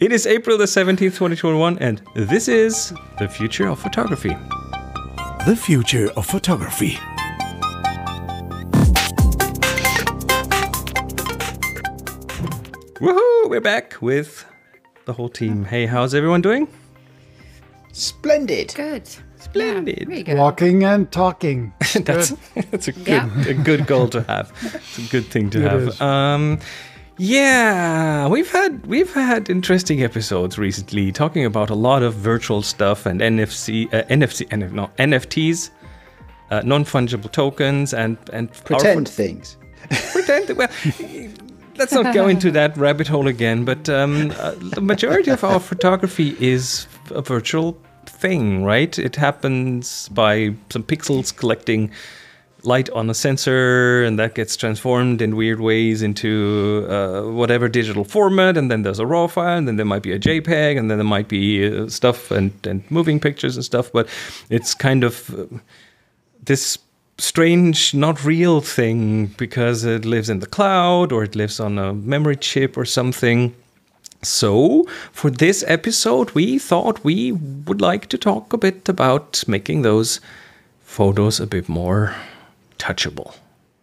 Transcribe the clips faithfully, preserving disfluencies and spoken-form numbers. It is April the seventeenth, twenty twenty-one, and this is The Future of Photography. The Future of Photography. Woohoo! We're back with the whole team. Hey, how's everyone doing? Splendid. Good. Splendid. Yeah, go. Walking and talking. that's that's a good yeah. a good goal to have. It's a good thing to it have. Is. Um, yeah, we've had we've had interesting episodes recently, talking about a lot of virtual stuff and N F C, uh, N F C, N F, no, N F Ts, uh, non-fungible tokens, and and pretend things. Pretend. Well. Let's not go into that rabbit hole again, but um, uh, the majority of our photography is a virtual thing, right? It happens by some pixels collecting light on a sensor, and that gets transformed in weird ways into uh, whatever digital format, and then there's a RAW file, and then there might be a JPEG, and then there might be uh, stuff and, and moving pictures and stuff, but it's kind of uh, this strange, not real thing because it lives in the cloud or it lives on a memory chip or something. So for this episode, we thought we would like to talk a bit about making those photos a bit more touchable.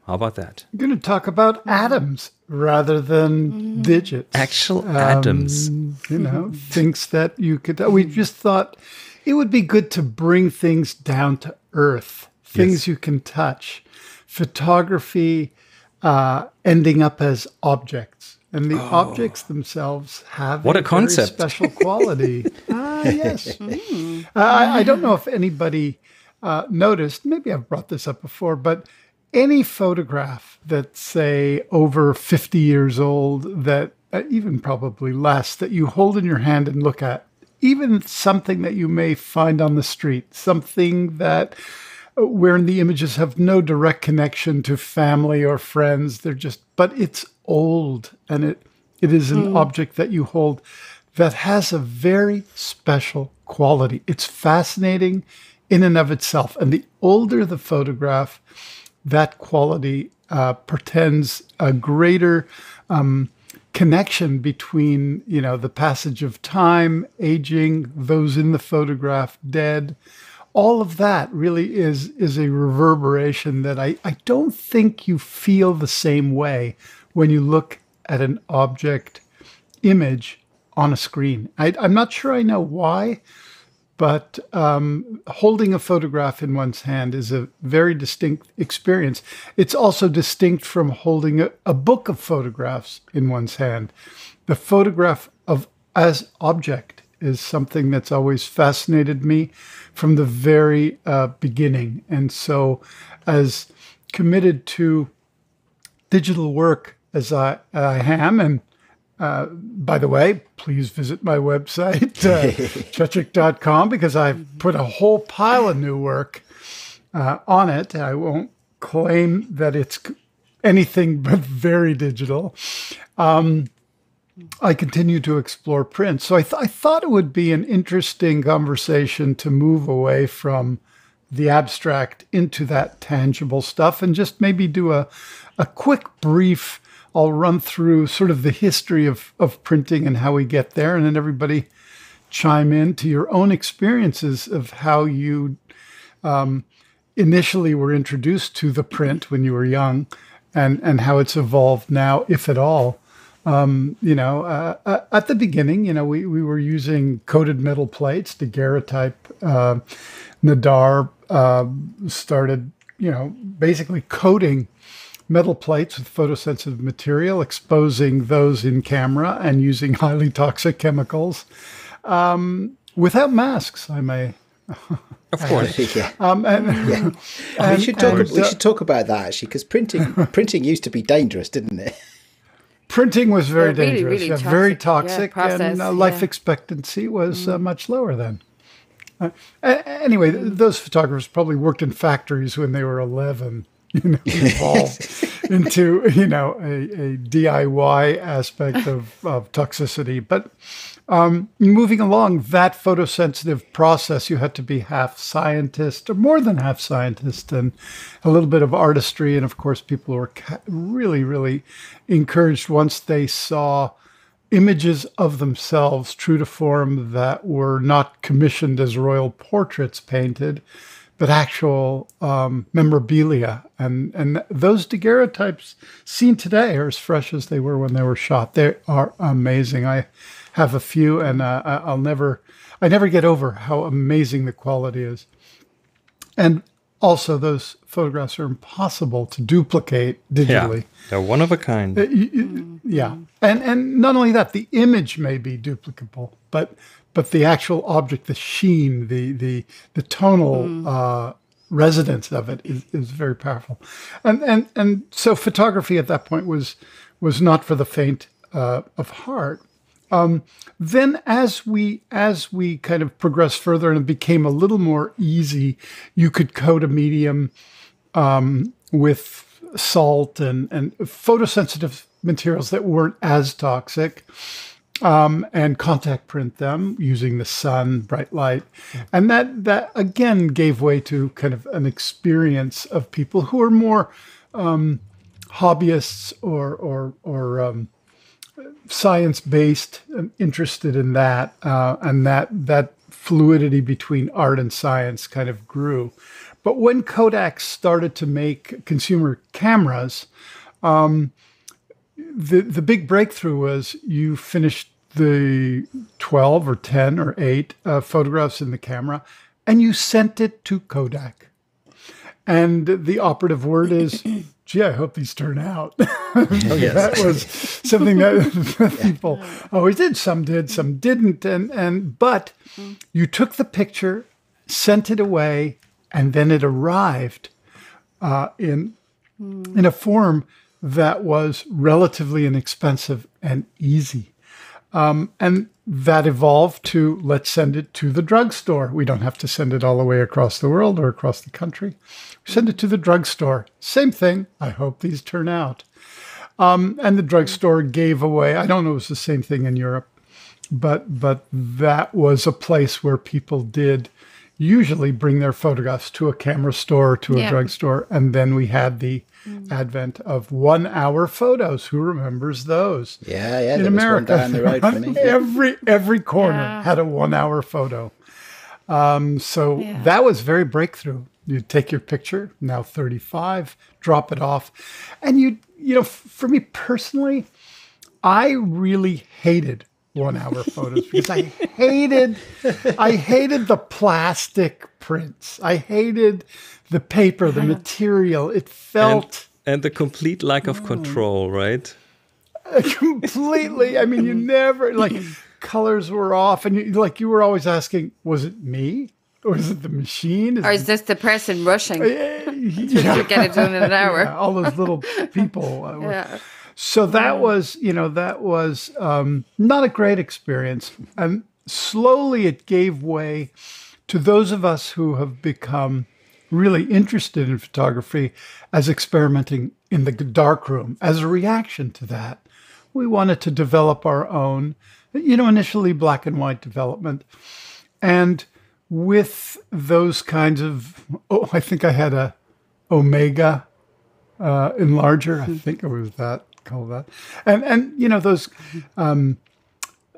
How about that? I'm going to talk about atoms rather than digits. Actual um, atoms. You know, things that you could... We just thought it would be good to bring things down to earth. Things yes. you can touch, photography uh, ending up as objects, and the oh. objects themselves have what a, a concept. Very special quality. Ah, yes. Mm. Uh, I, I don't know if anybody uh, noticed. Maybe I've brought this up before, but any photograph that's say over fifty years old, that uh, even probably less, that you hold in your hand and look at, even something that you may find on the street, something that wherein the images have no direct connection to family or friends. They're just, but it's old, and it it is an mm. object that you hold that has a very special quality. It's fascinating in and of itself. And the older the photograph, that quality uh, portends a greater um, connection between, you know, the passage of time, aging, those in the photograph dead. All of that really is is a reverberation that I, I don't think you feel the same way when you look at an object image on a screen. I, I'm not sure I know why, but um, holding a photograph in one's hand is a very distinct experience. It's also distinct from holding a, a book of photographs in one's hand. The photograph of as object is something that's always fascinated me from the very uh, beginning. And so as committed to digital work as I, I am, and uh, by the way, please visit my website, uh, chechik dot com, because I've put a whole pile of new work uh, on it. I won't claim that it's anything but very digital. Um, I continue to explore print. So I, th I thought it would be an interesting conversation to move away from the abstract into that tangible stuff and just maybe do a, a quick brief. I'll run through sort of the history of, of printing and how we get there. And then everybody chime in to your own experiences of how you um, initially were introduced to the print when you were young and, and how it's evolved now, if at all. Um, you know, uh, at the beginning, you know, we, we were using coated metal plates, daguerreotype, uh, Nadar uh, started, you know, basically coating metal plates with photosensitive material, exposing those in camera and using highly toxic chemicals um, without masks, I may. Of course. Yeah. Um, and, yeah. and, we should talk, and, we should talk about that, actually, because printing, printing used to be dangerous, didn't it? Printing was very yeah, really, dangerous, really yeah, toxic. very toxic, yeah, process, and uh, life yeah. expectancy was uh, much lower then. Uh, anyway, th those photographers probably worked in factories when they were eleven, you know, evolved into, you know, a, a D I Y aspect of, of toxicity. But um, moving along that photosensitive process, you had to be half scientist or more than half scientist and a little bit of artistry. And of course, people were really, really encouraged once they saw images of themselves, true to form, that were not commissioned as royal portraits painted, but actual um, memorabilia. And, and those daguerreotypes seen today are as fresh as they were when they were shot. They are amazing. I have a few, and uh, I'll never, I never get over how amazing the quality is. And also, those photographs are impossible to duplicate digitally. Yeah, they're one of a kind. Uh, you, you, yeah. And, and not only that, the image may be duplicable, but... but the actual object, the sheen, the the the tonal mm. uh, resonance of it is, is very powerful, and and and so photography at that point was was not for the faint uh, of heart. Um, then as we as we kind of progressed further and it became a little more easy, you could coat a medium um, with salt and and photosensitive materials that weren't as toxic. Um, and contact print them using the sun, bright light. And that, that again, gave way to kind of an experience of people who are more um, hobbyists or, or, or um, science-based and interested in that. Uh, and that, that fluidity between art and science kind of grew. But when Kodak started to make consumer cameras, um, The the big breakthrough was you finished the twelve or ten or eight uh, photographs in the camera, and you sent it to Kodak. And the operative word is, gee, I hope these turn out. Oh, yes. That was something that people always did. Some did, some didn't. And, and but you took the picture, sent it away, and then it arrived uh, in, mm. in a form that was relatively inexpensive and easy. Um, and that evolved to, let's send it to the drugstore. We don't have to send it all the way across the world or across the country. We send it to the drugstore. Same thing. I hope these turn out. Um, and the drugstore gave away, I don't know, it was the same thing in Europe, but, but that was a place where people did usually bring their photographs to a camera store, to a yeah. drugstore. And then we had the mm. advent of one-hour photos. Who remembers those? Yeah, yeah. In America, down the road for me. every every corner yeah. had a one-hour photo. Um, so yeah. that was very breakthrough. You take your picture, now thirty-five, drop it off, and you you know, for me personally, I really hated one-hour photos because I hated, I hated the plastic prints. I hated the paper, the material. It felt and, and the complete lack of control, right? Completely. I mean, you never like colors were off, and you, like you were always asking, "Was it me? Or is it the machine? Is or is this the person rushing uh, yeah. to get it done in an hour?" Yeah, all those little people. Uh, were, yeah. So that was, you know, that was um, not a great experience. And slowly it gave way to those of us who have become really interested in photography as experimenting in the darkroom. As a reaction to that, we wanted to develop our own, you know, initially black and white development. And with those kinds of, oh, I think I had a Omega uh, enlarger. I think it was that. Call that, and and you know those um,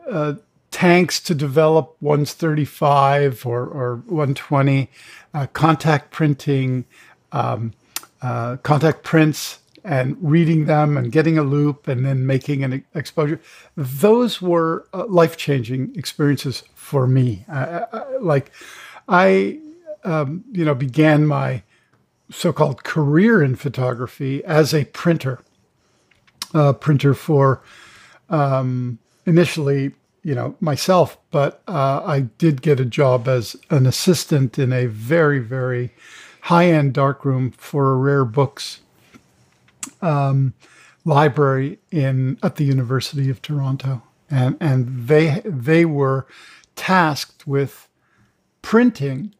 uh, tanks to develop one's thirty-five or or one twenty, uh, contact printing, um, uh, contact prints, and reading them and getting a loop and then making an exposure. Those were uh, life-changing experiences for me. I, I, like I, um, you know, began my so-called career in photography as a printer. Uh, printer for um, initially, you know, myself, but uh, I did get a job as an assistant in a very, very high-end darkroom for a rare books um, library in at the University of Toronto, and and they they were tasked with printing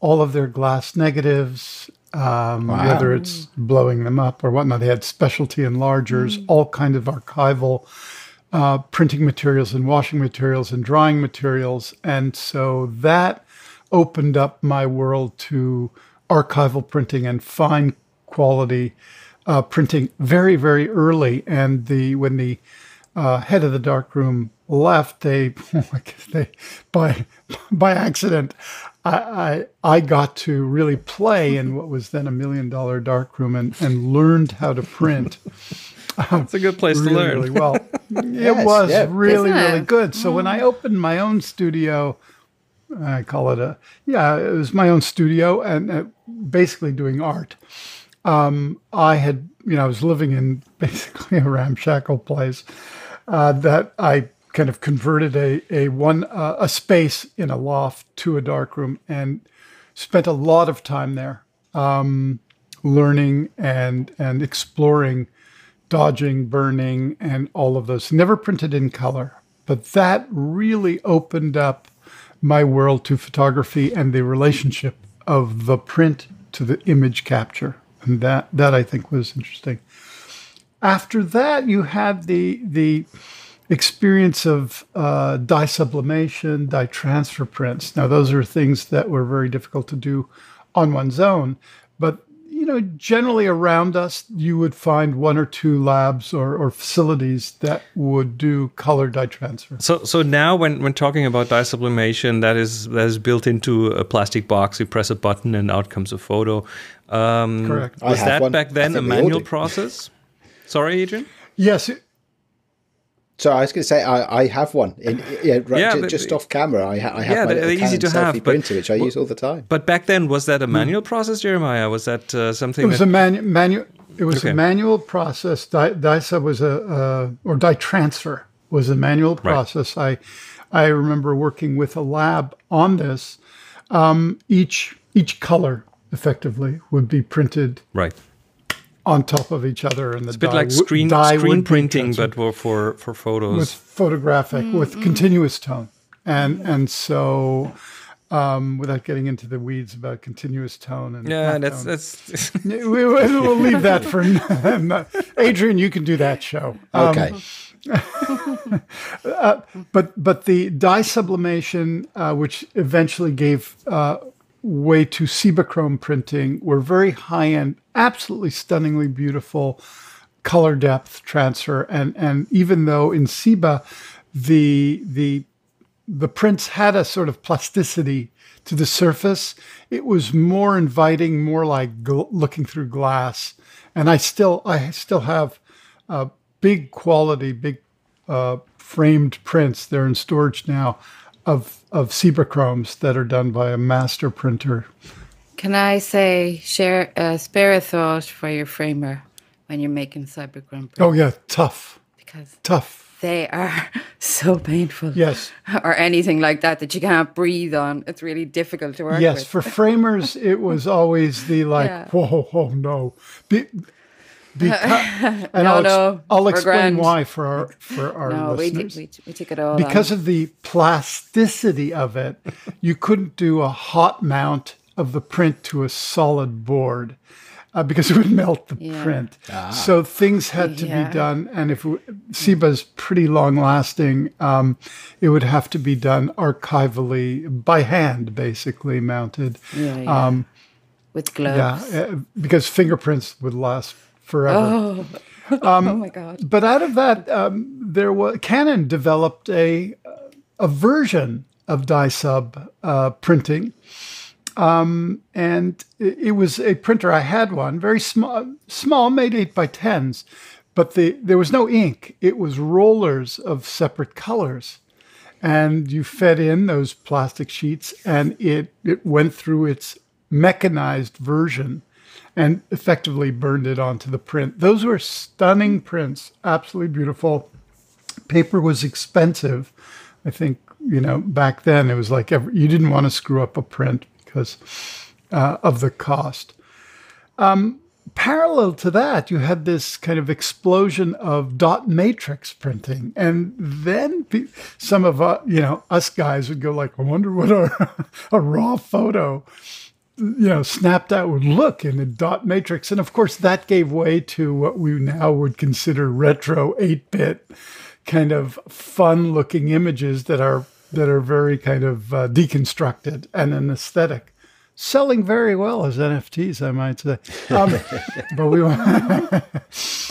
all of their glass negatives. Um, wow. Whether it's blowing them up or whatnot. They had specialty enlargers, mm. all kinds of archival uh, printing materials and washing materials and drawing materials. And so that opened up my world to archival printing and fine quality uh, printing very, very early. And the when the uh, head of the darkroom left, they, they by by accident, I, I I got to really play in what was then a million dollar darkroom and and learned how to print. It's a good place really, to learn. Really well, yes, it was yeah, really really good. So mm. when I opened my own studio, I call it a yeah, it was my own studio and uh, basically doing art. Um, I had you know I was living in basically a ramshackle place uh, that I kind of converted a a one uh, a space in a loft to a darkroom and spent a lot of time there um, learning and and exploring. Dodging, burning, and all of those. Never printed in color, but that really opened up my world to photography and the relationship of the print to the image capture. And that, that I think was interesting. After that, you had the, the experience of uh, dye sublimation, dye transfer prints. Now, those are things that were very difficult to do on one's own, but you know, generally around us, you would find one or two labs or, or facilities that would do color dye transfer. So, so now when when talking about dye sublimation, that is that is built into a plastic box. You press a button, and out comes a photo. Um, Correct. Was that one. Back then a manual process? Sorry, Adrian. Yes. So I was going to say I, I have one. In, yeah, right, yeah, just but, off camera, I, ha I have yeah, my little Canon selfie printer, which I use all the time. But back then, was that a manual process, Jeremiah? Was that uh, something? It was that a manual. Manu it was okay. a manual process. Dye, dye sub was a uh, or dye transfer was a manual process. Right. I I remember working with a lab on this. Um, each each color effectively would be printed. Right. On top of each other, and the it's a bit like screen screen printing, but for for photos, with photographic, mm-hmm. with continuous tone, and and so um, without getting into the weeds about continuous tone and yeah, that's tone, that's we, we'll leave that for Adrian. You can do that show, okay. Um, uh, but but the dye sublimation, uh, which eventually gave. Uh, way to Cibachrome printing were very high-end, absolutely stunningly beautiful color depth transfer. And and even though in Ciba, the, the, the prints had a sort of plasticity to the surface, it was more inviting, more like looking through glass. And I still, I still have uh, big quality, big uh, framed prints. They're in storage now. Of, of Cibachromes that are done by a master printer. Can I say, share, uh, spare a thought for your framer when you're making Cibachrome prints? Oh, yeah, tough. Because tough. They are so painful. Yes. Or anything like that that you can't breathe on. It's really difficult to work yes, with. Yes, for framers, it was always the like, yeah. whoa, whoa, no. Be Because, and no, I'll, ex no, I'll explain grand. why for our for our no, listeners. We, we, we took it all because on. of the plasticity of it. You couldn't do a hot mount of the print to a solid board uh, because it would melt the yeah. print. Ah. So things had to yeah. be done, and if Ciba's pretty long lasting, um, it would have to be done archivally by hand, basically mounted yeah, yeah. Um, with gloves. Yeah, because fingerprints would last. Forever. Oh. Um, oh my God! But out of that, um, there was Canon developed a a version of dye sub uh, printing, um, and it, it was a printer. I had one, very small, small, made eight by tens, but the there was no ink. It was rollers of separate colors, and you fed in those plastic sheets, and it it went through its mechanized version. And effectively burned it onto the print. Those were stunning prints, absolutely beautiful. Paper was expensive. I think, you know, back then it was like every, you didn't want to screw up a print because uh, of the cost. Um, parallel to that, you had this kind of explosion of dot matrix printing. And then some of, uh, you know, us guys would go like, I wonder what our, a raw photo you know, snapped out would look in a dot matrix. And of course, that gave way to what we now would consider retro eight bit kind of fun looking images that are, that are very kind of uh, deconstructed and an aesthetic. Selling very well as N F Ts, I might say. Um, but we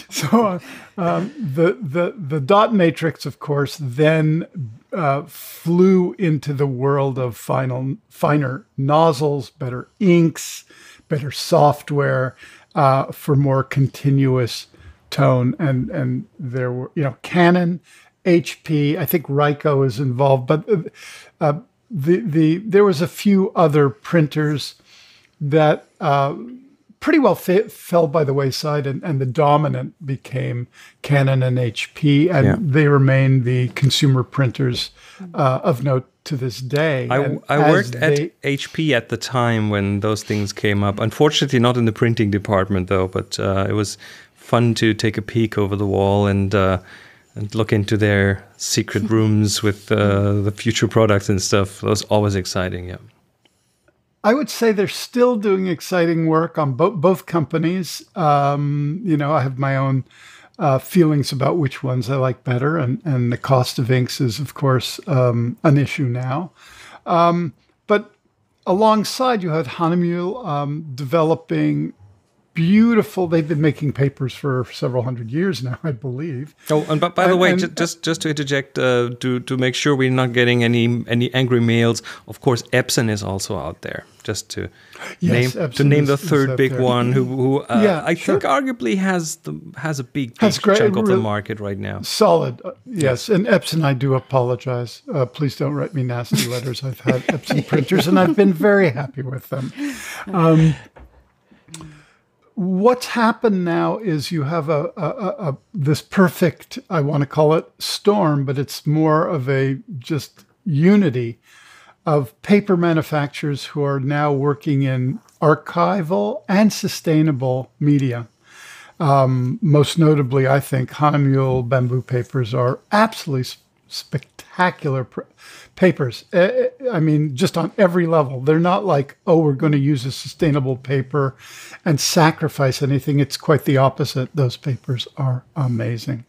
So um, the, the, the dot matrix, of course, then uh, flew into the world of final, finer nozzles, better inks, better software uh, for more continuous tone. And, and there were, you know, Canon, H P, I think Ricoh is involved, but uh, the, the, there was a few other printers that uh, pretty well fa- fell by the wayside, and, and the dominant became Canon and H P, and yeah. they remain the consumer printers uh, of note to this day. I, I worked they, at H P at the time when those things came up. Unfortunately, not in the printing department, though, but uh, it was fun to take a peek over the wall and uh, and look into their secret rooms with uh, the future products and stuff. That was always exciting, yeah. I would say they're still doing exciting work on bo- both companies. Um, you know, I have my own uh, feelings about which ones I like better, and, and the cost of inks is, of course, um, an issue now. Um, but alongside, you had Hahnemühle um, developing beautiful. They've been making papers for several hundred years now, I believe. Oh, and by, by the and, way, and, just just to interject, uh, to to make sure we're not getting any any angry mails. Of course, Epson is also out there. Just to yes, name Epson to name is, the third big there. one, who who uh, yeah, I sure. think arguably has the has a big, big chunk great, of really the market right now. Solid, uh, yes. And Epson, I do apologize. Uh, please don't write me nasty letters. I've had Epson printers, and I've been very happy with them. Um, What's happened now is you have a, a, a, a this perfect, I want to call it storm, but it's more of a just unity of paper manufacturers who are now working in archival and sustainable media. Um, most notably, I think Hahnemühle bamboo papers are absolutely sp- spectacular pr- papers. Uh, I mean, just on every level. They're not like, oh, we're going to use a sustainable paper and sacrifice anything. It's quite the opposite. Those papers are amazing.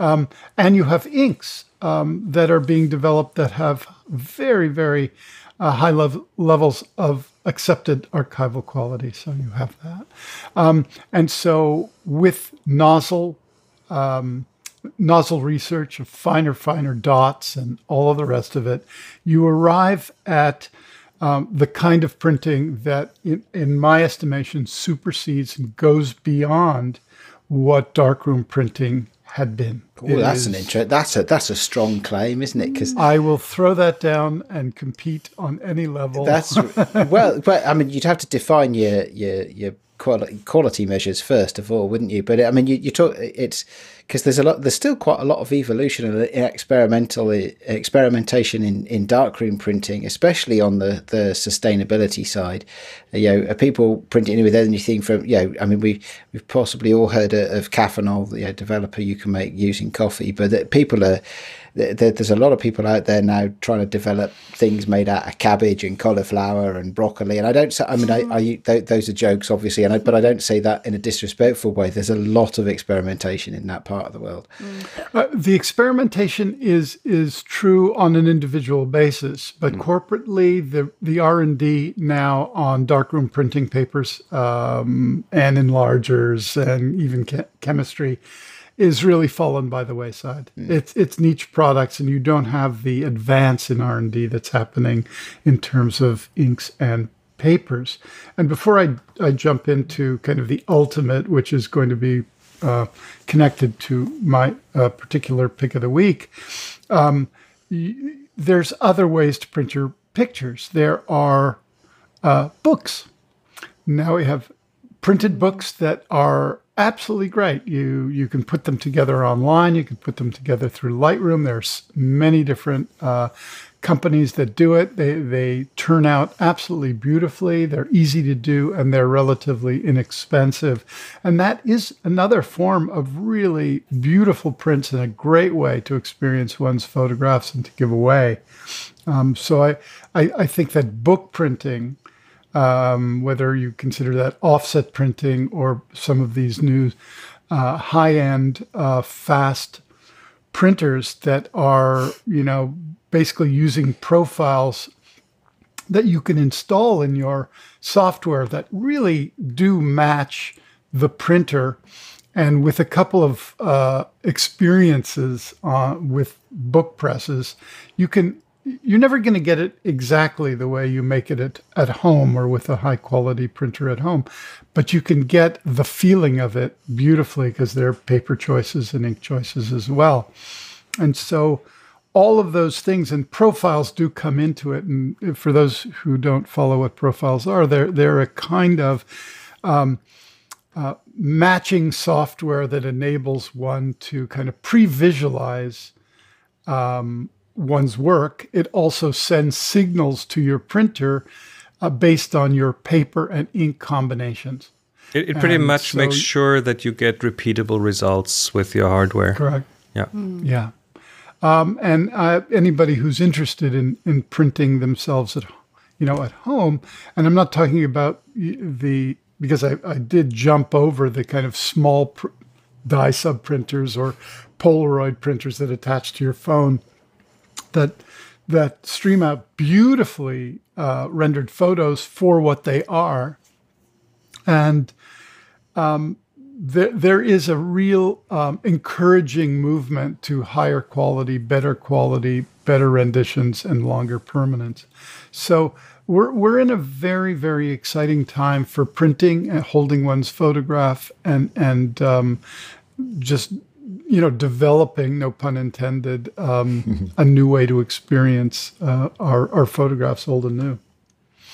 Um, and you have inks um, that are being developed that have very, very uh, high level levels of accepted archival quality. So you have that. Um, and so with nozzle, um, nozzle research of finer, finer dots and all of the rest of it, you arrive at um, the kind of printing that, in, in my estimation, supersedes and goes beyond what darkroom printing had been. Oh, that's is, an interest. That's a that's a strong claim, isn't it? Because I will throw that down and compete on any level. That's well, but I mean, you'd have to define your your your. Quality, quality measures first of all, wouldn't you? But I mean, you, you talk. It's because there's a lot. There's still quite a lot of evolution and experimental experimentation in, in darkroom printing, especially on the, the sustainability side. You know, are people printing with anything from? You know, I mean, we we've possibly all heard of Cafenol, the you know, developer you can make using coffee, but that people are. There's a lot of people out there now trying to develop things made out of cabbage and cauliflower and broccoli. And I don't say, I mean, I, I those are jokes, obviously, and I, but I don't say that in a disrespectful way. There's a lot of experimentation in that part of the world. Mm. Uh, the experimentation is is true on an individual basis, but mm. corporately, the the R and D now on darkroom printing papers um, and enlargers and even ke- chemistry is really fallen by the wayside. Mm. It's it's niche products, and you don't have the advance in R and D that's happening in terms of inks and papers. And before I, I jump into kind of the ultimate, which is going to be uh, connected to my uh, particular pick of the week, um, y- there's other ways to print your pictures. There are uh, books. Now we have printed books that are absolutely great. You you can put them together online. You can put them together through Lightroom. There's many different uh, companies that do it. They they turn out absolutely beautifully. They're easy to do, and they're relatively inexpensive. And that is another form of really beautiful prints and a great way to experience one's photographs and to give away. Um, so I, I I think that book printing, Um, whether you consider that offset printing or some of these new uh, high-end, uh, fast printers that are, you know, basically using profiles that you can install in your software that really do match the printer And with a couple of uh, experiences uh, with book presses, you can, you're never going to get it exactly the way you make it at, at home or with a high quality printer at home, but you can get the feeling of it beautifully because there are paper choices and ink choices as well. And so all of those things, and profiles do come into it. And for those who don't follow what profiles are, they're, they're a kind of um, uh, matching software that enables one to kind of pre-visualize um, one's work. It also sends signals to your printer uh, based on your paper and ink combinations. It, it pretty and much so makes sure that you get repeatable results with your hardware. Correct. Yeah. Mm. Yeah. Um, and uh, anybody who's interested in, in printing themselves at, you know, at home, and I'm not talking about the, because I, I did jump over the kind of small pr dye sub printers or Polaroid printers that attach to your phone that that stream out beautifully uh, rendered photos for what they are. And um, there, there is a real um, encouraging movement to higher quality, better quality, better renditions, and longer permanence. So we're, we're in a very, very exciting time for printing and holding one's photograph and, and um, just... you know, developing, no pun intended, um, a new way to experience uh, our, our photographs, old and new.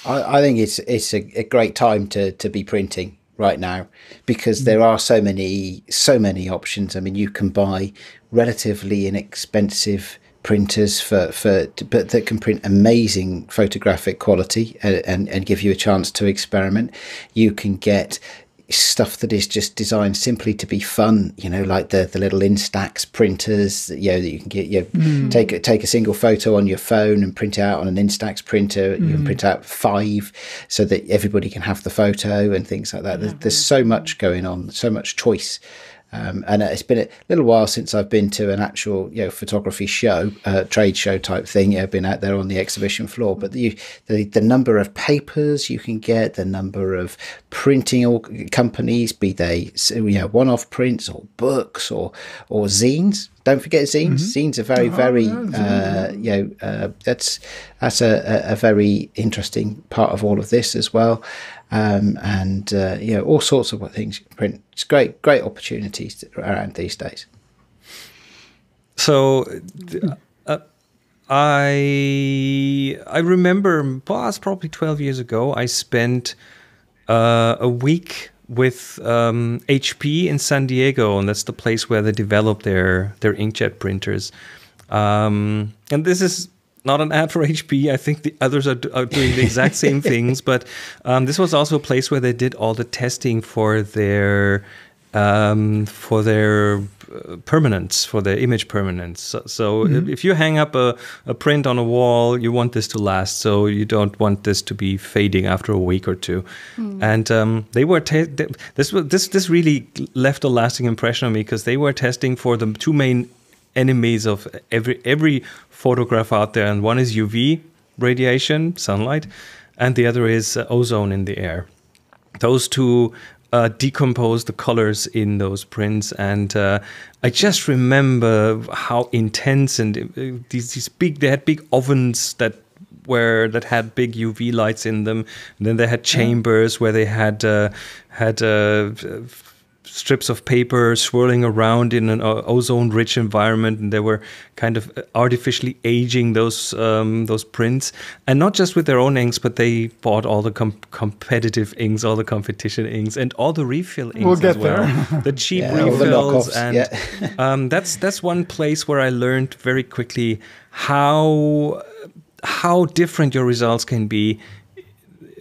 I, I think it's it's a, a great time to to be printing right now, because there are so many so many options. I mean, you can buy relatively inexpensive printers for for but that can print amazing photographic quality and, and, and give you a chance to experiment. You can get stuff that is just designed simply to be fun, you know, like the the little Instax printers, you know, that you can get, you know, mm. take take a single photo on your phone and print it out on an Instax printer. Mm. You can print out five so that everybody can have the photo and things like that. There's, there's so much going on, so much choice. Um, and it's been a little while since I've been to an actual, you know, photography show, uh, trade show type thing. I've been out there on the exhibition floor, but the, the the number of papers you can get, the number of printing companies, be they, you know, one-off prints or books or or zines. Don't forget zines. Mm-hmm. Zines are very, very, oh, yeah, uh, you know, uh, that's that's a, a very interesting part of all of this as well. Um, and, uh, you know, all sorts of things you can print. It's great, great opportunities around these days. So uh, I, I remember, well, it's probably twelve years ago, I spent uh, a week with um, H P in San Diego, and that's the place where they develop their their inkjet printers. Um, and this is not an ad for H P. I think the others are, do are doing the exact same things, but um, this was also a place where they did all the testing for their um, for their permanence, for their image permanence. So, so mm-hmm. if you hang up a, a print on a wall, you want this to last. So you don't want this to be fading after a week or two. Mm. And um, they were te they, this this this really left a lasting impression on me, because they were testing for the two main enemies of every every photograph out there, and one is U V radiation, sunlight, and the other is uh, ozone in the air. Those two Uh, decompose the colors in those prints, and uh, I just remember how intense, and uh, these, these big, they had big ovens that were that had big U V lights in them, and then they had chambers where they had uh, had uh, strips of paper swirling around in an uh, ozone-rich environment, and they were kind of artificially aging those um, those prints, and not just with their own inks, but they bought all the com competitive inks, all the competition inks, and all the refill inks we'll get as well, there. the cheap yeah, refills, the and yeah. um, that's that's one place where I learned very quickly how how different your results can be,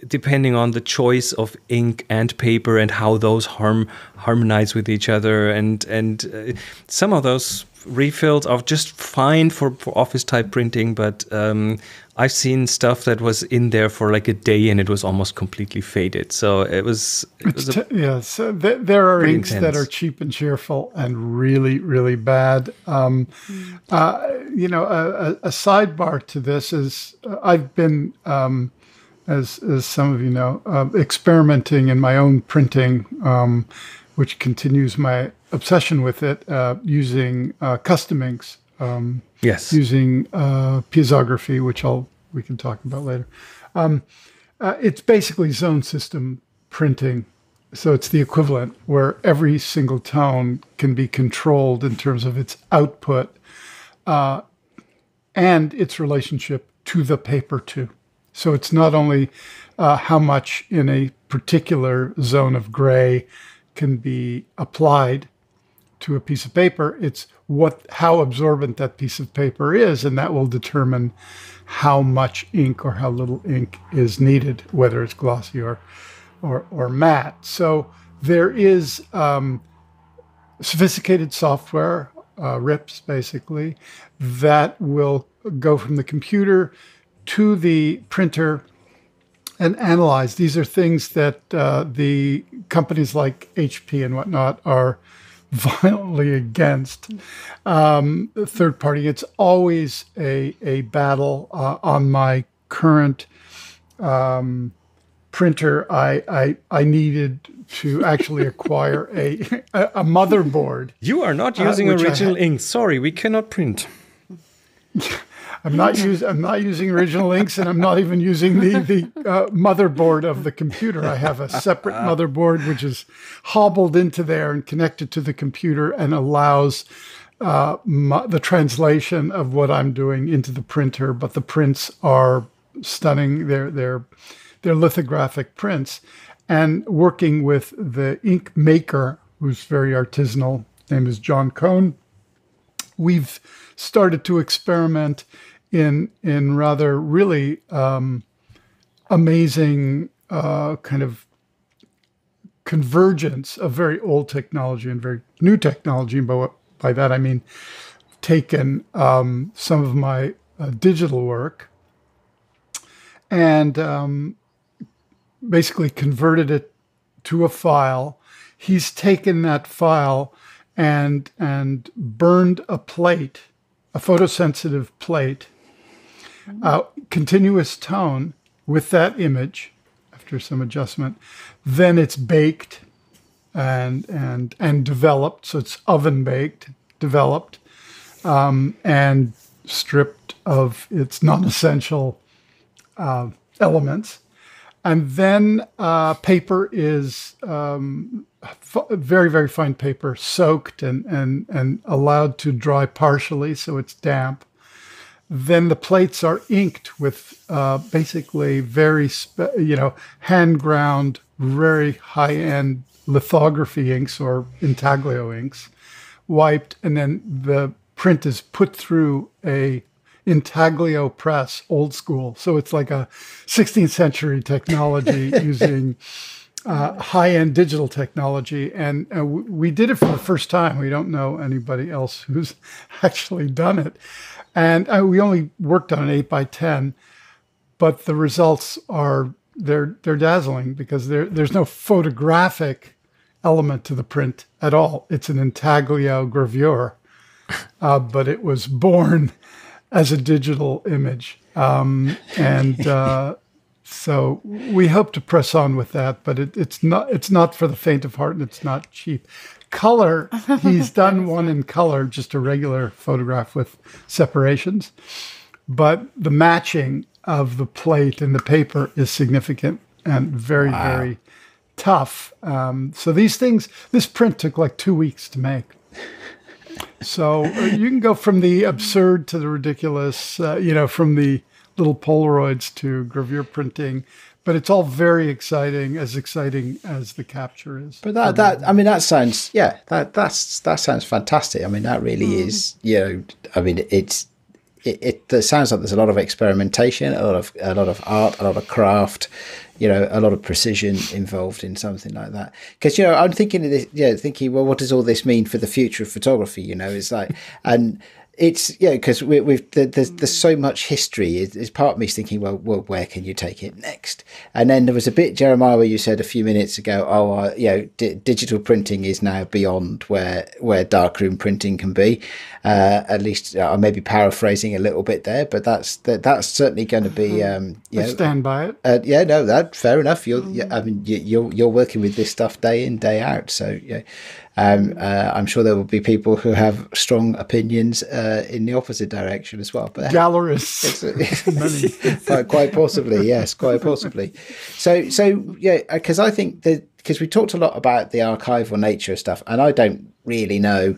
depending on the choice of ink and paper and how those harm harmonize with each other. And and uh, some of those refills are just fine for, for office type printing, but um, I've seen stuff that was in there for like a day and it was almost completely faded. So it was... It was a, yeah, so th there are inks intense. that are cheap and cheerful and really, really bad. Um, uh, you know, a, a sidebar to this is uh, I've been... Um, As, as some of you know, uh, experimenting in my own printing um, which continues my obsession with it, uh, using uh, custom inks. Um, yes. Using uh, piezography, which I'll we can talk about later. Um, uh, it's basically zone system printing. So it's the equivalent where every single tone can be controlled in terms of its output uh, and its relationship to the paper too. So it's not only uh, how much in a particular zone of gray can be applied to a piece of paper, it's what how absorbent that piece of paper is, and that will determine how much ink or how little ink is needed, whether it's glossy or Or, or matte. So there is um, sophisticated software, uh, R I Ps basically, that will go from the computer to the printer and analyze. These are things that uh, the companies like H P and whatnot are violently against. Um, third party, it's always a, a battle. Uh, on my current um, printer, I, I I needed to actually acquire a a motherboard. You are not using uh, original ink. Sorry, we cannot print. I'm not using I'm not using original inks, and I'm not even using the the uh, motherboard of the computer. I have a separate motherboard which is hobbled into there and connected to the computer and allows uh, my, the translation of what I'm doing into the printer. But the prints are stunning. They're they're They're lithographic prints, and working with the ink maker, who's very artisanal, his name is John Cohn, we've started to experiment in in rather really um, amazing uh, kind of convergence of very old technology and very new technology. But by that I mean taken um, some of my uh, digital work and Um, basically converted it to a file. He's taken that file and and burned a plate, a photosensitive plate, mm-hmm. uh, continuous tone with that image after some adjustment. Then it's baked and and and developed. So it's oven baked, developed, um, and stripped of its non-essential uh, elements. And then uh, paper is um, f very, very fine paper, soaked and, and, and allowed to dry partially, so it's damp. Then the plates are inked with uh, basically very, spe you know, hand-ground, very high-end lithography inks or intaglio inks, wiped, and then the print is put through a intaglio press, old school. So it's like a sixteenth century technology using uh, high-end digital technology. And uh, we did it for the first time. We don't know anybody else who's actually done it. And uh, we only worked on an eight by ten, but the results are, they're, they're dazzling because there's no photographic element to the print at all. It's an intaglio gravure, uh, but it was born as a digital image. Um, and uh, so we hope to press on with that, but it, it's not it's not for the faint of heart, and it's not cheap. Color, he's done one in color, just a regular photograph with separations. But the matching of the plate and the paper is significant and very, wow. very tough. Um, so these things, this print took like two weeks to make. So uh, you can go from the absurd to the ridiculous, uh, you know, from the little Polaroids to gravure printing, but it's all very exciting, as exciting as the capture is. But that, that I mean, that sounds, yeah, that that's that sounds fantastic. I mean, that really mm. is, you know, I mean, it's it, it, it sounds like there's a lot of experimentation, a lot of a lot of art, a lot of craft, you know, a lot of precision involved in something like that. Because, you know, I'm thinking of this, you know, thinking, well, what does all this mean for the future of photography? You know, it's like, and it's, yeah, because we, we've the, there's, there's so much history. It's, it's part of me thinking, well, well, where can you take it next? And then there was a bit, Jeremiah, where you said a few minutes ago, oh, uh, you know, di digital printing is now beyond where where darkroom printing can be. Uh, at least I uh, may be paraphrasing a little bit there, but that's that, that's certainly going to be. Um, you I know, stand by it. Uh, yeah, no, that fair enough. You're, mm. yeah, I mean, you, you're you're working with this stuff day in, day out, so yeah. Um, uh, I'm sure there will be people who have strong opinions uh, in the opposite direction as well. But gallerists, it's, quite, quite possibly, yes, quite possibly. So, so yeah, because I think that because we talked a lot about the archival nature of stuff, and I don't really know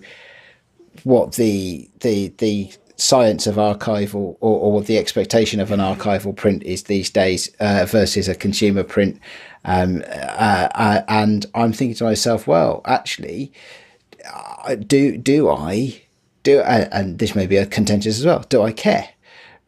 what the the the science of archival or, or the expectation of an archival print is these days uh, versus a consumer print. Um, uh, uh, and I'm thinking to myself, well, actually, uh, do do I do? Uh, and this may be a contentious as well. Do I care,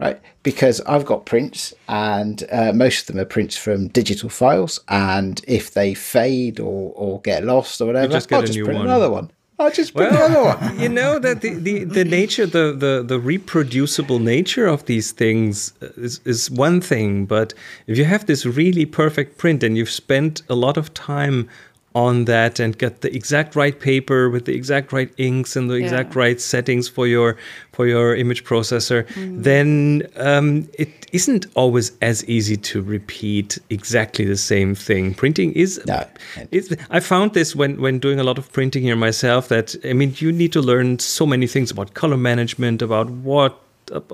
right? Because I've got prints, and uh, most of them are prints from digital files. And if they fade or or get lost or whatever, just I'll just print one. another one. I'll just print well, another one. You know that the the, the nature, the, the the reproducible nature of these things is is one thing, but if you have this really perfect print and you've spent a lot of time on that and got the exact right paper with the exact right inks and the yeah. exact right settings for your for your image processor, mm. then um, it isn't always as easy to repeat exactly the same thing. Printing is, no. it's, I found this when, when doing a lot of printing here myself, that, I mean, you need to learn so many things about color management, about what,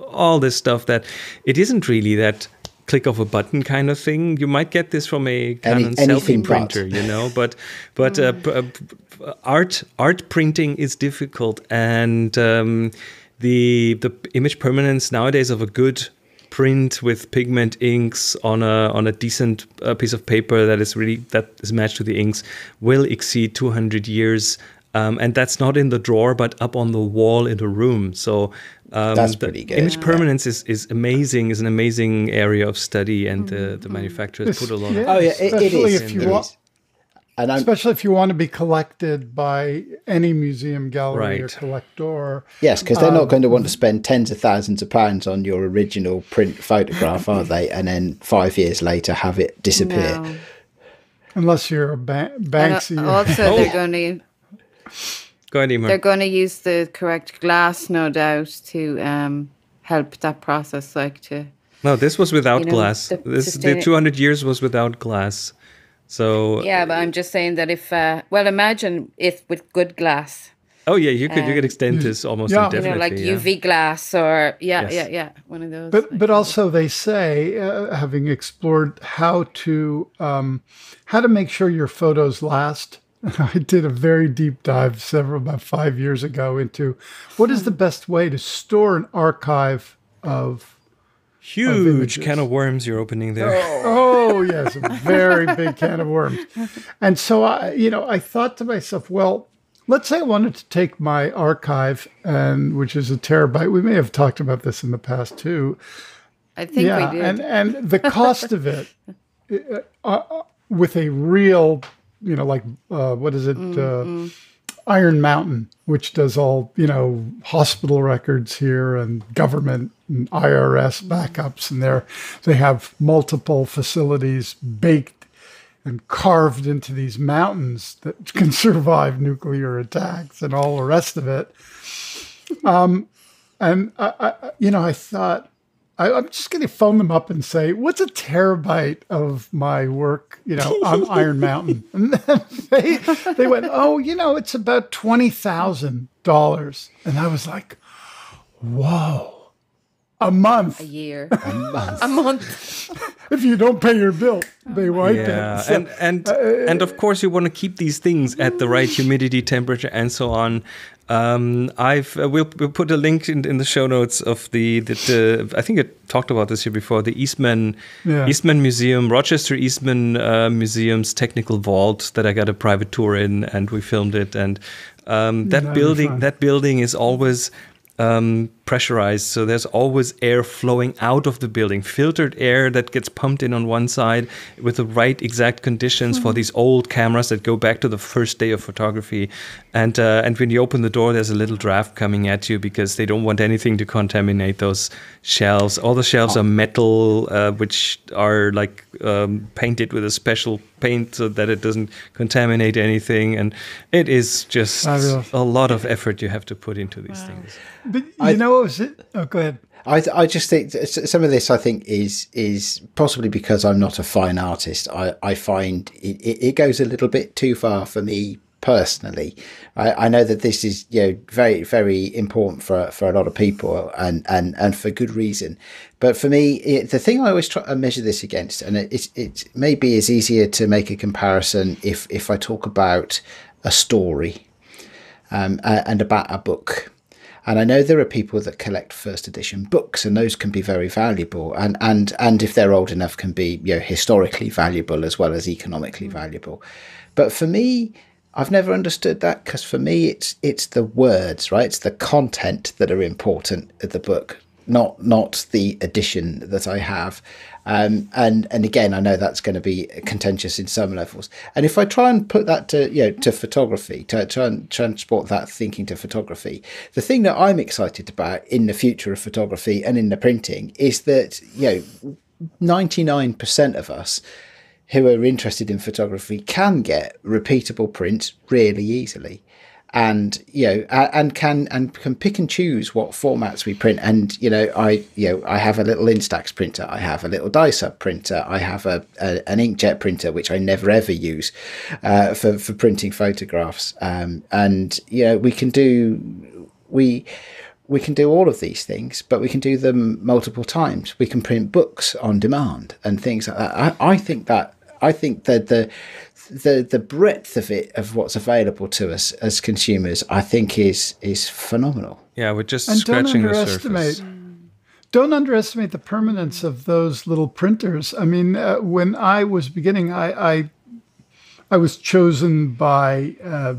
all this stuff, that it isn't really that click of a button kind of thing. You might get this from a Canon Any, selfie printer, but. you know, but but uh, art art printing is difficult, and um, the the image permanence nowadays of a good print with pigment inks on a on a decent uh, piece of paper that is really that is matched to the inks will exceed two hundred years. Um, and that's not in the drawer, but up on the wall in the room. So um, that's pretty good. Image yeah. permanence is, is amazing, is an amazing area of study, and the, the manufacturers it's, put a lot yeah, of oh, yeah, it, it is. If you want, and I'm, especially if you want to be collected by any museum, gallery, right. or collector. Yes, because they're um, not going to want to spend tens of thousands of pounds on your original print photograph, are they? And then five years later have it disappear. No. Unless you're a ba Banksy. And also, they're going to... Go ahead, Eimear. They're going to use the correct glass, no doubt, to um, help that process. Like to no, this was without you know, glass. The, this the two hundred years was without glass. So yeah, but I'm just saying that if uh, well, imagine if with good glass. Oh yeah, you could um, you could extend this almost yeah. indefinitely. You know, like yeah. U V glass or yeah, yes. yeah, yeah, one of those. But like, but also they say, uh, having explored how to um, how to make sure your photos last. I did a very deep dive several about five years ago into what is the best way to store an archive of huge of can of worms you're opening there. Oh, oh yes, a very big can of worms. And so I, you know, I thought to myself, well, let's say I wanted to take my archive, and which is a terabyte. We may have talked about this in the past too. I think yeah, we did. And and the cost of it uh, with a real. You know, like, uh, what is it? Mm-hmm. uh, Iron Mountain, which does all, you know, hospital records here and government and I R S backups. And they're, they have multiple facilities baked and carved into these mountains that can survive nuclear attacks and all the rest of it. Um, and, I, I, you know, I thought, I, I'm just going to phone them up and say, what's a terabyte of my work, you know, on Iron Mountain? And then they, they went, oh, you know, it's about twenty thousand dollars. And I was like, whoa, a month. A year. A month. a month. If you don't pay your bill, they wipe yeah. it. So, and, and, uh, and of course, you want to keep these things at the right humidity, temperature, and so on. Um, I've uh, we'll, we'll put a link in, in the show notes of the, the, the I think I talked about this here before, the Eastman yeah. Eastman Museum, Rochester Eastman uh, Museum's technical vault that I got a private tour in, and we filmed it. And um, that building fun. that building is always um, pressurized. So there's always air flowing out of the building, filtered air that gets pumped in on one side with the right exact conditions mm-hmm. for these old cameras that go back to the first day of photography. And, uh, and when you open the door, there's a little draft coming at you because they don't want anything to contaminate those shelves. All the shelves oh. are metal, uh, which are like um, painted with a special paint so that it doesn't contaminate anything. And it is just Fabulous. a lot of effort you have to put into these wow. things. But you I, know what was it? Oh, go ahead. I, I just think some of this, I think, is is possibly because I'm not a fine artist. I, I find it, it, it goes a little bit too far for me personally. I, I know that this is, you know, very, very important for, for a lot of people and, and, and for good reason. But for me, it, the thing I always try to measure this against, and it, it, it maybe is easier to make a comparison if, if I talk about a story um, and about a book. And I know there are people that collect first edition books, and those can be very valuable. And, and, and if they're old enough, can be, you know, historically valuable as well as economically valuable. But for me, I've never understood that, because for me, it's, it's the words, right? It's the content that are important at the book, not, not the edition that I have. Um, and, and again, I know that's going to be contentious in some levels. And if I try and put that to, you know, to photography, to try and transport that thinking to photography, the thing that I'm excited about in the future of photography and in the printing is that, you know, ninety-nine percent of us who are interested in photography can get repeatable prints really easily. And, you know, and can and can pick and choose what formats we print. And, you know, I, you know, I have a little Instax printer. I have a little die sub printer. I have a, a an inkjet printer, which I never, ever use uh, for, for printing photographs. Um, and, you know, we can do we we can do all of these things, but we can do them multiple times. We can print books on demand and things like that. I, I think that I think that the the the breadth of it, of what's available to us as consumers, I think is is phenomenal. Yeah, we're just and scratching the surface. Don't underestimate the permanence of those little printers. I mean, uh, when I was beginning, I I, I was chosen by uh,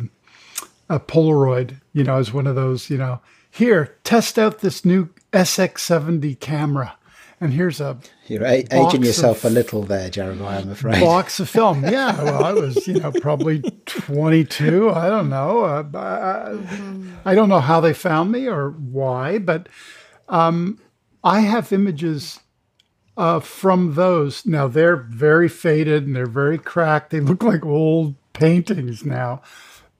a Polaroid, you know, as one of those, you know, here, test out this new S X seventy camera. And here's a You're a- aging yourself of, a little there, Jeremiah, I'm afraid. Box of film. Yeah, well, I was, you know, probably twenty-two. I don't know. Uh, I, I don't know how they found me or why, but um, I have images uh, from those. Now, they're very faded and they're very cracked. They look like old paintings now,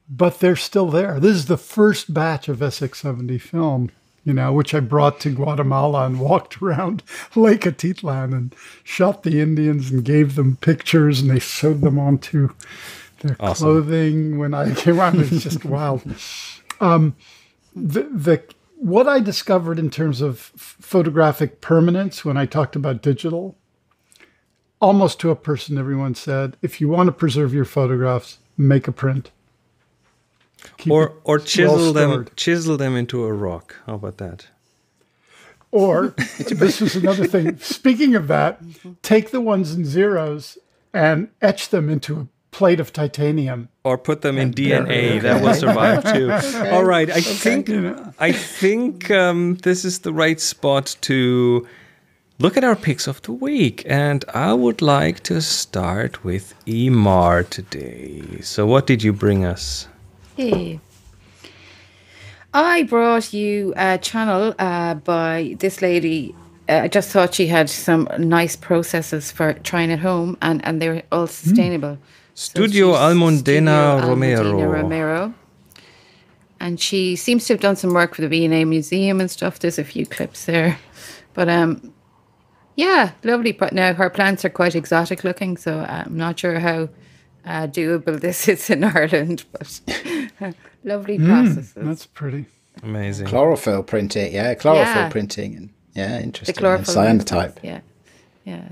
but they're still there. This is the first batch of S X seventy film, you know, which I brought to Guatemala and walked around Lake Atitlan and shot the Indians and gave them pictures, and they sewed them onto their awesome. clothing when I came out. It was just wild. Um, the, the, what I discovered in terms of photographic permanence when I talked about digital, almost to a person, everyone said, if you want to preserve your photographs, make a print. Keep or or chisel them chisel them into a rock. How about that? Or this is another thing. Speaking of that, take the ones and zeros and etch them into a plate of titanium. Or put them in D N A. That will survive too. Okay. All right. I okay. think I think um, this is the right spot to look at our picks of the week, and I would like to start with Eimear today. So what did you bring us? Hey. I brought you a channel uh, by this lady. Uh, I just thought she had some nice processes for trying at home, and, and they're all sustainable. Mm. Studio, so Almudena, Studio Romero. Almudena Romero. And she seems to have done some work for the V and A Museum and stuff. There's a few clips there. But um, yeah, lovely. But now her plants are quite exotic looking, so I'm not sure how Uh, doable this is in Ireland, but lovely processes. Mm, that's pretty amazing. Chlorophyll printing, yeah, chlorophyll yeah. printing, and yeah, interesting. The chlorophyll cyanotype, yeah, yeah,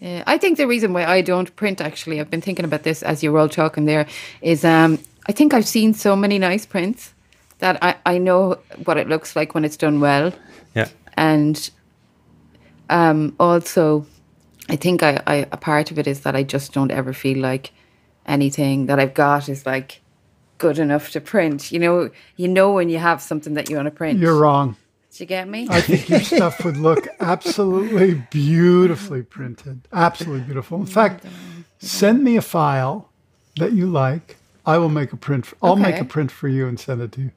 yeah. I think the reason why I don't print, actually, I've been thinking about this as you were all talking there, is um, I think I've seen so many nice prints that I I know what it looks like when it's done well. Yeah, and um, also. I think I, I, a part of it is that I just don't ever feel like anything that I've got is like good enough to print. You know, you know when you have something that you want to print. You're wrong. Did you get me? I think your stuff would look absolutely beautifully printed. Absolutely beautiful. In fact, send me a file that you like. I will make a print. For, I'll okay. make a print for you and send it to you.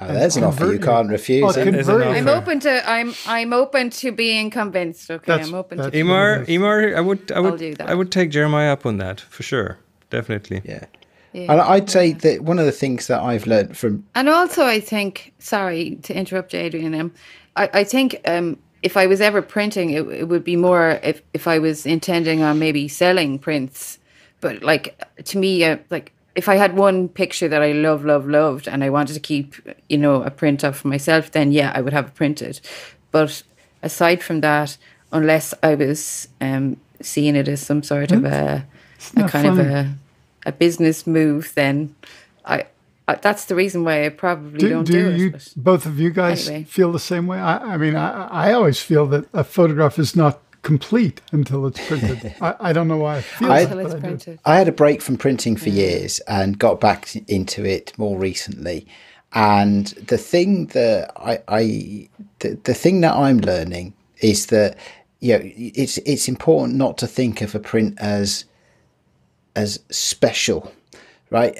Oh, that's an offer you can't refuse. Oh, I'm open to I'm I'm open to being convinced. Okay, that's, I'm open to Eimear, Eimear, I would I would I'll do that. I would take Jeremiah up on that for sure. Definitely. Yeah. yeah and I'd yeah. say that one of the things that I've learned from And also I think sorry to interrupt you, Adrian. Um, I, I think um if I was ever printing it, it would be more if, if I was intending on maybe selling prints. But like to me uh, like if I had one picture that I love, love, loved, and I wanted to keep, you know, a print of for myself, then yeah, I would have it printed. But aside from that, unless I was um, seeing it as some sort of a, a kind funny. of a, a business move, then I, I that's the reason why I probably do, don't do, do you, it. But both of you guys anyway. feel the same way? I, I mean, I, I always feel that a photograph is not complete until it's printed. I, I don't know why I feel I, that, until it's I printed. I had a break from printing for mm. years and got back into it more recently. And the thing that I, I the, the thing that I'm learning is that, you know, it's it's important not to think of a print as as special. Right.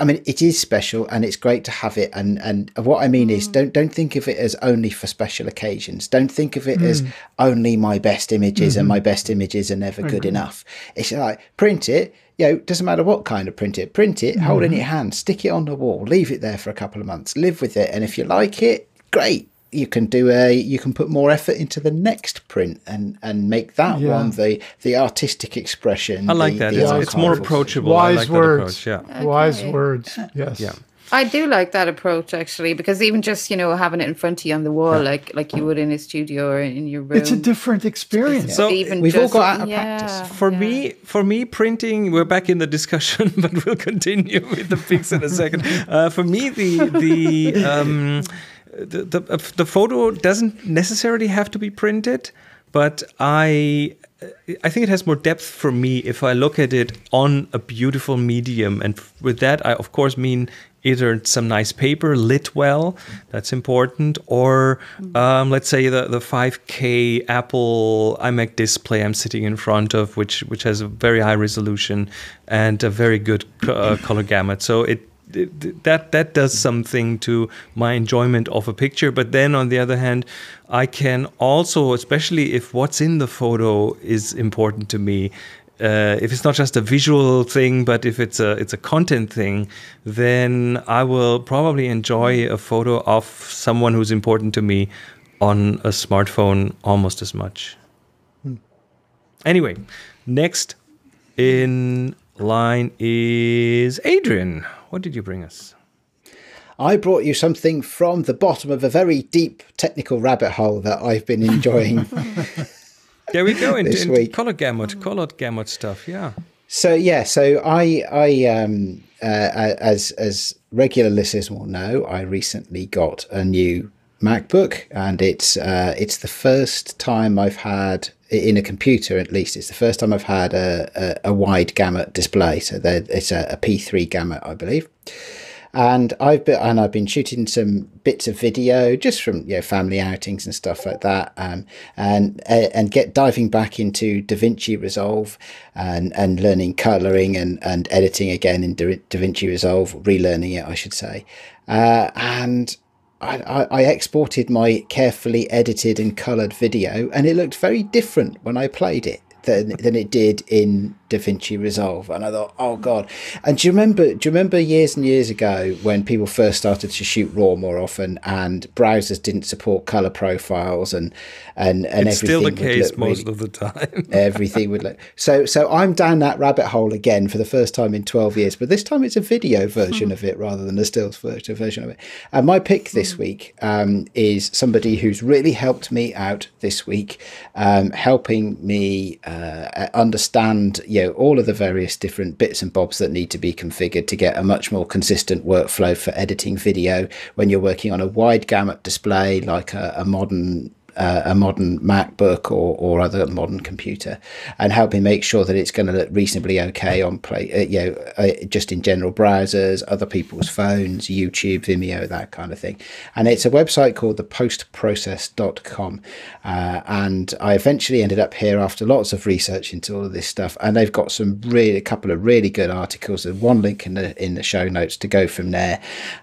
I mean, it is special and it's great to have it. And, and what I mean mm. is don't don't think of it as only for special occasions. Don't think of it mm. as only my best images mm-hmm. and my best images are never okay. good enough. It's like print it. You know, doesn't matter what kind of print it. Print it, mm. hold it in your hand, stick it on the wall, leave it there for a couple of months, live with it. And if you like it, great. You can do a you can put more effort into the next print and and make that yeah. one the the artistic expression. I like the, that. The it's, it's more approachable. Wise I like words. That approach, yeah. Okay. Wise words. Yes. Yeah. I do like that approach actually, because even just, you know, having it in front of you on the wall, yeah. like like you would in a studio or in your room. It's a different experience. So even we've just, all got out of yeah, practice. For yeah. me, for me, printing. We're back in the discussion, but we'll continue with the pics in a second. Uh, for me, the the. Um, The, the the photo doesn't necessarily have to be printed, but I I think it has more depth for me if I look at it on a beautiful medium, and with that I of course mean either some nice paper lit well, that's important, or um, let's say the the five K Apple iMac display I'm sitting in front of, which which has a very high resolution and a very good uh, color gamut, so it. That that does something to my enjoyment of a picture. But then on the other hand, I can also, especially if what's in the photo is important to me, uh, if it's not just a visual thing, but if it's a it's a content thing, then I will probably enjoy a photo of someone who's important to me on a smartphone almost as much. Hmm. Anyway, next in line is Adrian. What did you bring us? I brought you something from the bottom of a very deep technical rabbit hole that I've been enjoying. There we go, into, into color gamut, color gamut stuff, yeah. So yeah, so I, I um, uh, as as regular listeners will know, I recently got a new MacBook, and it's uh, it's the first time I've had. In a computer, at least, it's the first time I've had a, a, a wide gamut display. So there, it's a, a P three gamut, I believe. And I've been and I've been shooting some bits of video just from, you know, family outings and stuff like that. Um, and and get diving back into DaVinci Resolve and and learning coloring and and editing again in DaVinci Resolve, relearning it, I should say. Uh, and. I, I exported my carefully edited and coloured video, and it looked very different when I played it than than it did in DaVinci Resolve. And I thought, oh god! And do you remember? Do you remember years and years ago when people first started to shoot RAW more often, and browsers didn't support colour profiles, and and and it's everything still the case most really, of the time. Everything would look so. So I'm down that rabbit hole again for the first time in twelve years, but this time it's a video version of it rather than a stills version of it. And my pick this week um, is somebody who's really helped me out this week, um, helping me uh, understand. You know, all of the various different bits and bobs that need to be configured to get a much more consistent workflow for editing video when you're working on a wide gamut display like a, a modern uh, a modern MacBook or, or other modern computer, and helping make sure that it's going to look reasonably okay on play, uh, you know, uh, just in general browsers, other people's phones, YouTube, Vimeo, that kind of thing. And it's a website called the post process dot com. Uh, and I eventually ended up here after lots of research into all of this stuff. And they've got some really, a couple of really good articles, and one link in the, in the show notes to go from there.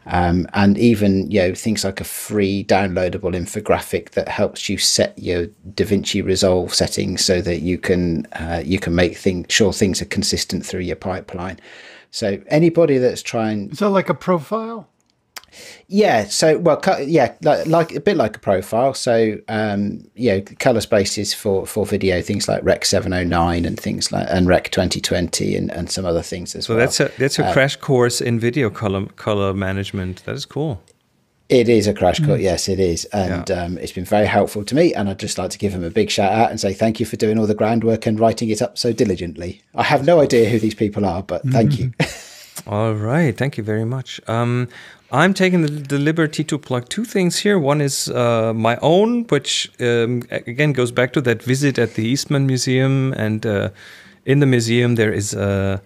Um, and even, you know, things like a free downloadable infographic that helps you set your DaVinci Resolve settings so that you can uh, you can make thing, sure things are consistent through your pipeline. So anybody that's trying... Is that like a profile? Yeah, so well, yeah, like, like a bit like a profile. So um, you know, color spaces for for video, things like Rec seven oh nine and things like and Rec twenty twenty and, and some other things as so well. So that's a that's a um, crash course in video color color management. That is cool. It is a crash course. Mm. Yes, it is. And yeah. um, it's been very helpful to me. And I'd just like to give him a big shout out and say thank you for doing all the groundwork and writing it up so diligently. I have no idea who these people are, but mm-hmm. thank you. All right. Thank you very much. Um, I'm taking the, the liberty to plug two things here. One is uh, my own, which um, again goes back to that visit at the Eastman Museum. And uh, in the museum, there is a...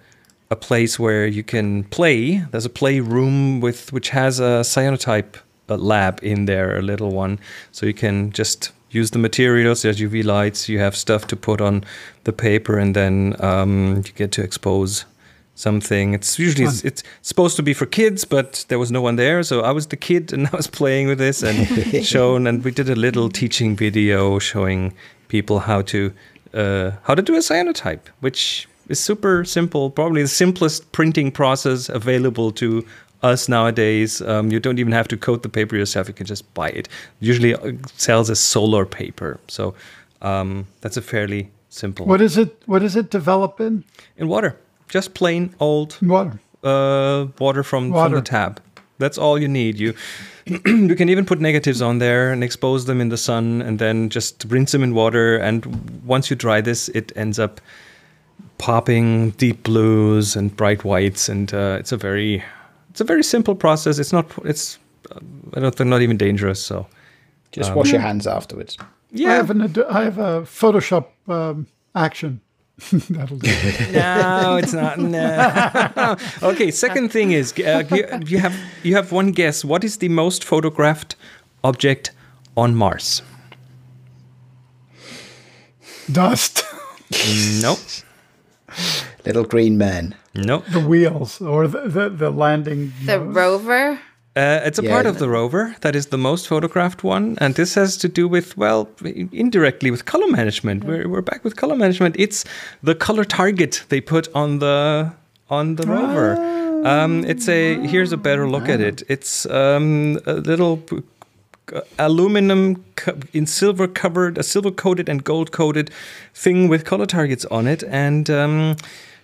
a place where you can play. There's a play room with which has a cyanotype lab in there, a little one. So you can just use the materials. There's U V lights. You have stuff to put on the paper, and then um, you get to expose something. It's usually it's, it's supposed to be for kids, but there was no one there, so I was the kid and I was playing with this and shown. And we did a little teaching video showing people how to uh, how to do a cyanotype, which is super simple, probably the simplest printing process available to us nowadays. Um, you don't even have to coat the paper yourself. You can just buy it. Usually it sells as solar paper. So um, that's a fairly simple. What is it? What is it developed in? In water. Just plain old water, uh, water, from, water from the tap. That's all you need. You you can even put negatives on there and expose them in the sun and then just rinse them in water. And once you dry this, it ends up popping deep blues and bright whites, and uh, it's a very, it's a very simple process. It's not, it's, uh, I don't think, not even dangerous. So, just um, wash your hands afterwards. Yeah, I have, an, I have a Photoshop um, action. That'll do. No, it's not. No. Okay. Second thing is, uh, you have you have one guess. What is the most photographed object on Mars? Dust. Nope. Little green men. No, nope. The wheels or the the, the landing. The nose. Rover. Uh, it's a yeah, part of the rover that is the most photographed one, and this has to do with, well, indirectly with color management. Yeah. We're we're back with color management. It's the color target they put on the on the oh. rover. Um, it's a here's a better look oh. at it. It's um, a little aluminum in silver covered, a silver coated and gold coated thing with color targets on it. And um,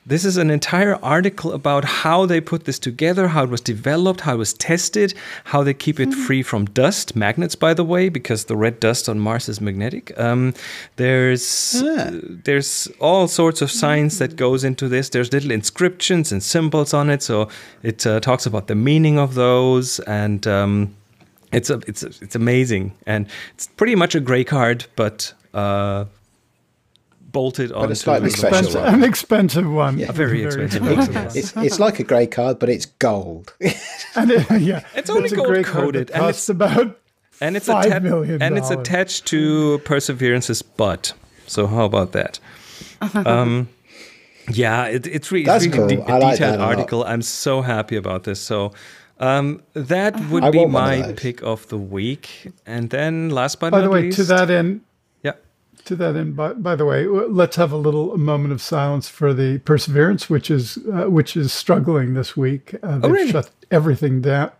this is an entire article about how they put this together, how it was developed, how it was tested, how they keep it free from dust, magnets, by the way, because the red dust on Mars is magnetic. Um, there's, yeah. there's all sorts of science that goes into this. There's little inscriptions and symbols on it. So it uh, talks about the meaning of those, and um, It's a, it's a, it's amazing, and it's pretty much a grey card, but uh, bolted on. But a slightly special expensive, one. An expensive one. Yeah. A very, very expensive one. It's, it's like a grey card, but it's gold. And it, yeah, it's only it's gold coated, and it's about and it's five million dollars. And it's attached to Perseverance's butt. So how about that? Um, yeah, it, it's, re That's it's really cool. de I like detailed that article. I'm so happy about this. So. Um, that would I be my of pick of the week. And then last but by not the way, least, to that end, yeah, to that end, by, by the way, let's have a little a moment of silence for the Perseverance, which is, uh, which is struggling this week. Uh, they've oh, really? shut everything down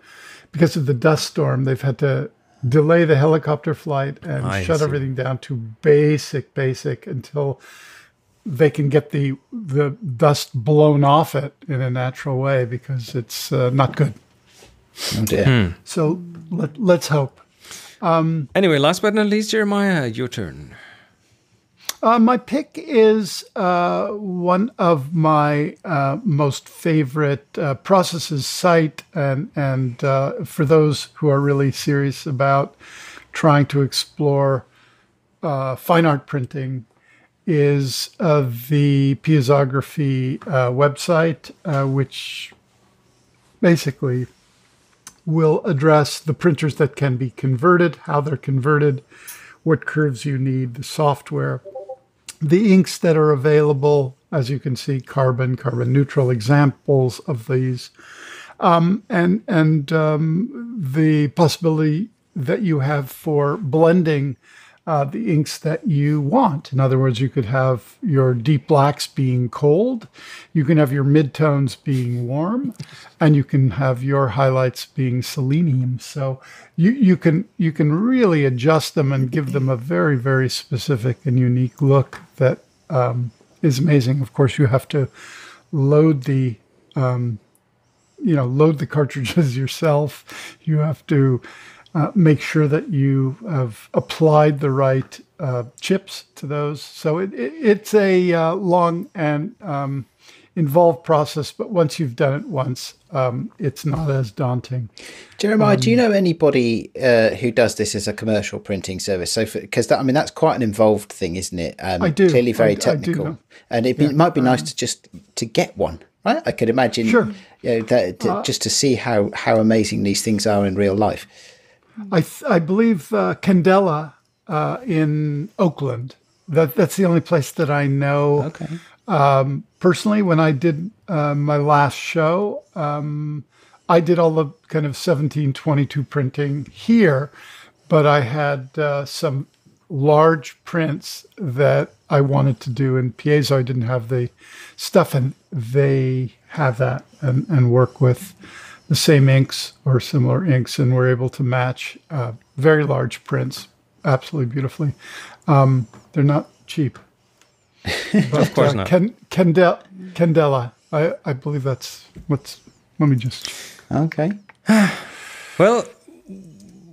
because of the dust storm. They've had to delay the helicopter flight and I shut see. everything down to basic, basic until they can get the, the dust blown off it in a natural way, because it's uh, not good. Oh dear. Hmm. So let, let's hope. Um, anyway, last but not least, Jeremiah, your turn. Uh, my pick is uh, one of my uh, most favorite uh, processes site, and, and uh, for those who are really serious about trying to explore uh, fine art printing is uh, the Piezography uh, website, uh, which basically will address the printers that can be converted, how they're converted, what curves you need, the software, the inks that are available, as you can see, carbon, carbon neutral examples of these, um, and, and um, the possibility that you have for blending uh, the inks that you want. In other words, you could have your deep blacks being cold, you can have your midtones being warm, and you can have your highlights being selenium. So you, you, can, you can really adjust them and give them a very, very specific and unique look that um, is amazing. Of course, you have to load the... Um, you know, load the cartridges yourself. You have to Uh, make sure that you have applied the right uh, chips to those. So it, it, it's a uh, long and um, involved process, but once you've done it once, um, it's not as daunting. Jeremiah, um, do you know anybody uh, who does this as a commercial printing service? So, because that, I mean, that's quite an involved thing, isn't it? Um, I do. Clearly very I, technical. I do and it, yeah, it might be nice um, to just to get one. Right? I could imagine sure. you know, that, uh, just to see how, how amazing these things are in real life. I, th I believe uh, Candela uh, in Oakland. That, that's the only place that I know. Okay. Um, personally, when I did uh, my last show, um, I did all the kind of seventeen twenty-two printing here, but I had uh, some large prints that I wanted to do in piezo. I didn't have the stuff, and they have that and, and work with the same inks or similar inks, and we're able to match uh, very large prints absolutely beautifully. Um, they're not cheap. But, of course uh, not. Can, Candela, Candela. I, I believe that's what's... Let me just... Okay. Well,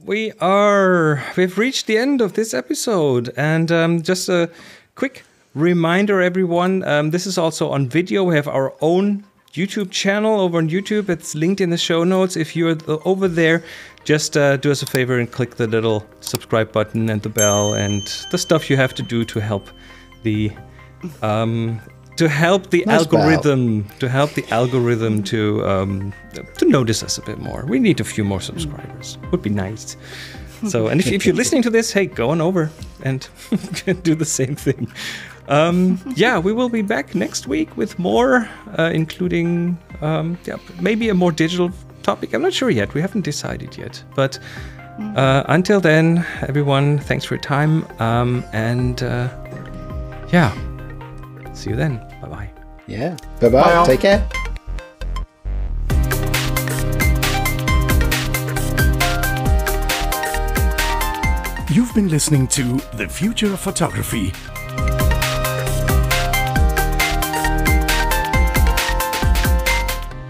we are... We've reached the end of this episode, and um, just a quick reminder, everyone. Um, this is also on video. We have our own YouTube channel over on YouTube. It's linked in the show notes. If you're over there, just uh, do us a favor and click the little subscribe button and the bell and the stuff you have to do to help the um, to help the nice algorithm bell. to help the algorithm to um, to notice us a bit more. We need a few more subscribers. Would be nice. So, and if, if you're listening to this, hey, go on over and do the same thing. Um, yeah, we will be back next week with more, uh, including um, yeah, maybe a more digital topic. I'm not sure yet. We haven't decided yet. But uh, until then, everyone, thanks for your time. Um, and uh, yeah, see you then. Bye-bye. Yeah. Bye-bye. Take care. You've been listening to The Future of Photography.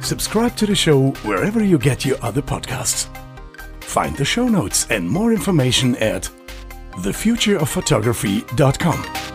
Subscribe to the show wherever you get your other podcasts. Find the show notes and more information at the future of photography dot com.